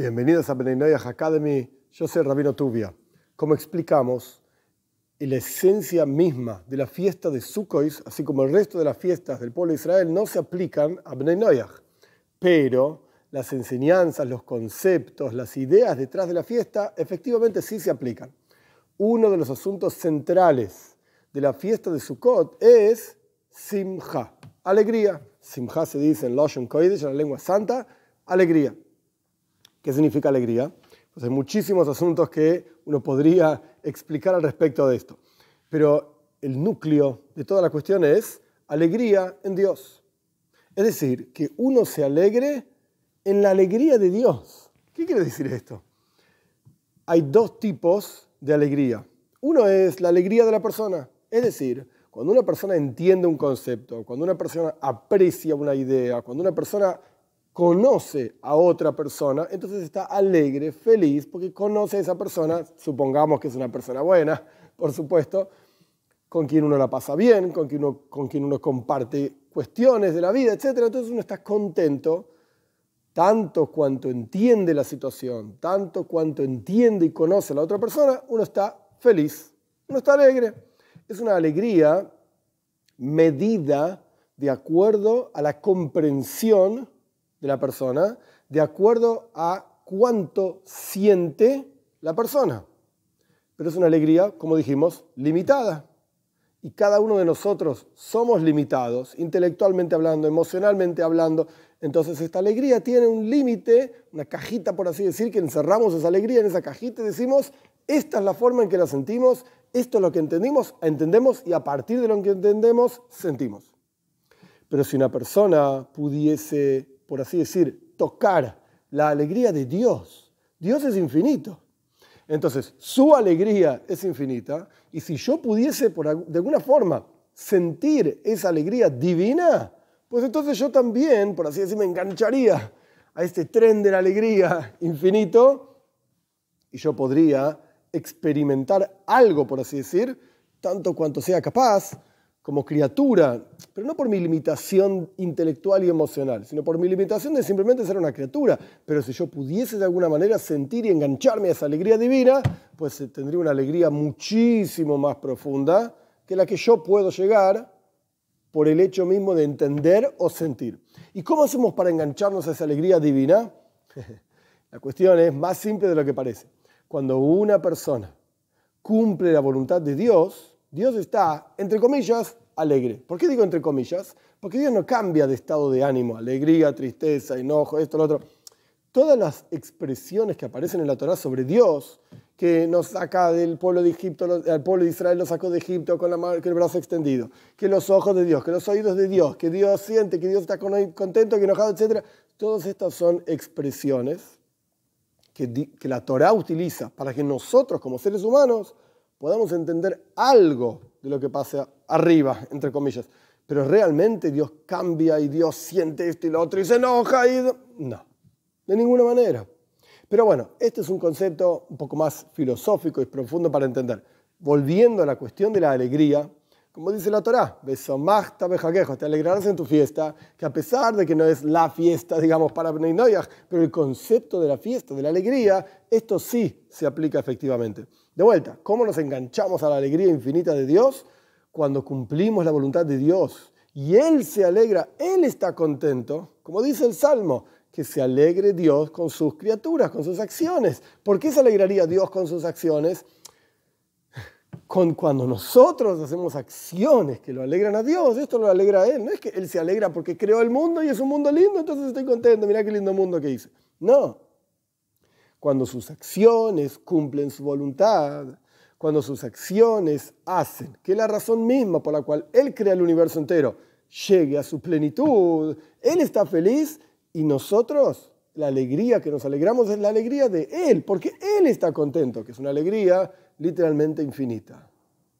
Bienvenidos a Bnei Noah Academy. Yo soy Rabbi Tuvia. Como explicamos, la esencia misma de la fiesta de Sukkot, así como el resto de las fiestas del pueblo de Israel, no se aplican a Bnei Noah. Pero las enseñanzas, los conceptos, las ideas detrás de la fiesta, efectivamente sí se aplican. Uno de los asuntos centrales de la fiesta de Sukkot es Simcha, alegría. Simcha se dice en Loshon Koidesh, en la lengua santa, alegría. ¿Qué significa alegría? Pues hay muchísimos asuntos que uno podría explicar al respecto de esto. Pero el núcleo de toda la cuestión es alegría en Dios. Es decir, que uno se alegre en la alegría de Dios. ¿Qué quiere decir esto? Hay dos tipos de alegría. Uno es la alegría de la persona. Es decir, cuando una persona entiende un concepto, cuando una persona aprecia una idea, cuando una persona conoce a otra persona, entonces está alegre, feliz, porque conoce a esa persona, supongamos que es una persona buena, por supuesto, con quien uno la pasa bien, con quien uno comparte cuestiones de la vida, etc. Entonces uno está contento tanto cuanto entiende la situación, tanto cuanto entiende y conoce a la otra persona, uno está feliz, uno está alegre. Es una alegría medida de acuerdo a la comprensión de la persona, de acuerdo a cuánto siente la persona. Pero es una alegría, como dijimos, limitada. Y cada uno de nosotros somos limitados, intelectualmente hablando, emocionalmente hablando. Entonces esta alegría tiene un límite, una cajita, por así decir, que encerramos esa alegría en esa cajita y decimos, esta es la forma en que la sentimos, esto es lo que entendemos y a partir de lo que entendemos, sentimos. Pero si una persona pudiese, por así decir, tocar la alegría de Dios. Dios es infinito. Entonces, su alegría es infinita. Y si yo pudiese, de alguna forma, sentir esa alegría divina, pues entonces yo también, por así decir, me engancharía a este tren de la alegría infinito y yo podría experimentar algo, por así decir, tanto cuanto sea capaz, como criatura, pero no por mi limitación intelectual y emocional, sino por mi limitación de simplemente ser una criatura. Pero si yo pudiese de alguna manera sentir y engancharme a esa alegría divina, pues tendría una alegría muchísimo más profunda que la que yo puedo llegar por el hecho mismo de entender o sentir. ¿Y cómo hacemos para engancharnos a esa alegría divina? La cuestión es más simple de lo que parece. Cuando una persona cumple la voluntad de Dios, Dios está, entre comillas, alegre. ¿Por qué digo entre comillas? Porque Dios no cambia de estado de ánimo. Alegría, tristeza, enojo, esto, lo otro. Todas las expresiones que aparecen en la Torá sobre Dios, que nos saca del pueblo de Egipto, al pueblo de Israel lo sacó de Egipto con el brazo extendido, que los ojos de Dios, que los oídos de Dios, que Dios siente, que Dios está contento, que enojado, etc. Todas estas son expresiones que la Torá utiliza para que nosotros, como seres humanos, podamos entender algo de lo que pasa arriba, entre comillas. Pero realmente Dios cambia y Dios siente esto y lo otro y se enoja y... No, de ninguna manera. Pero bueno, este es un concepto un poco más filosófico y profundo para entender. Volviendo a la cuestión de la alegría, como dice la Torá, Besomachta bejaquejo, te alegrarás en tu fiesta, que a pesar de que no es la fiesta, digamos, para Bnei Noah, pero el concepto de la fiesta, de la alegría, esto sí se aplica efectivamente. De vuelta, ¿cómo nos enganchamos a la alegría infinita de Dios? Cuando cumplimos la voluntad de Dios y Él se alegra, Él está contento, como dice el Salmo, que se alegre Dios con sus criaturas, con sus acciones. ¿Por qué se alegraría Dios con sus acciones? Cuando nosotros hacemos acciones que lo alegran a Dios, esto lo alegra a Él. No es que Él se alegra porque creó el mundo y es un mundo lindo, entonces estoy contento, mirá qué lindo mundo que hice. No. Cuando sus acciones cumplen su voluntad, cuando sus acciones hacen que la razón misma por la cual Él crea el universo entero llegue a su plenitud, Él está feliz y nosotros, la alegría que nos alegramos es la alegría de Él, porque Él está contento, que es una alegría literalmente infinita.